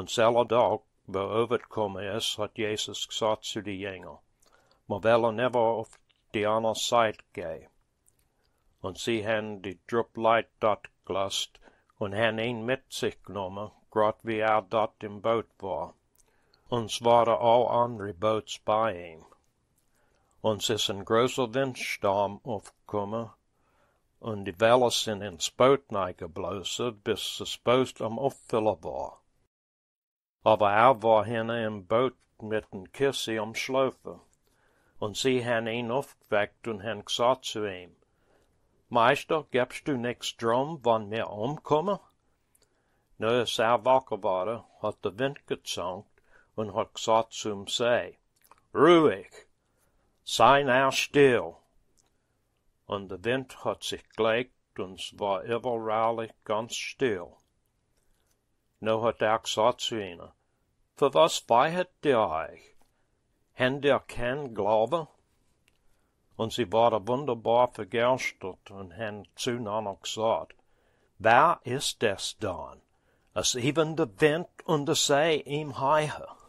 en zelfde dag beoverkomen is dat Jezus zat zu de jengel, maar wel en even op de andere zijde gij. En zij hen die druplight dat glast, en hen een met zich genomen, grot wie dat in boot war. Ons waren al andere boots bij hem. Ons is een grote windstorm opgekomen, en de wellen zijn in spoot neergeblazen, bis ze spoot om opvullen war. Aber er war henne in boot met een kissie omsloven, en zij hen een opgewekt en hen gesagt zu hem, Meister, gibst du nichts drum, wann wir umkomme? Nu is er wakker worden, hat de wind gezonkt, en hat gesagt zu ihm sei, Ruhig, sei nou stil. En de wind hat sich gelegt, en es war überall ganz still. Nu hat er gesagt zu ihnen, Für was weihet ihr euch? Händ ihr keinen Glaube? Und sie waren wunderbar vergeistert und haben zueinander gesagt, Wer ist das dann, als even der Wind und der See ihm heihe?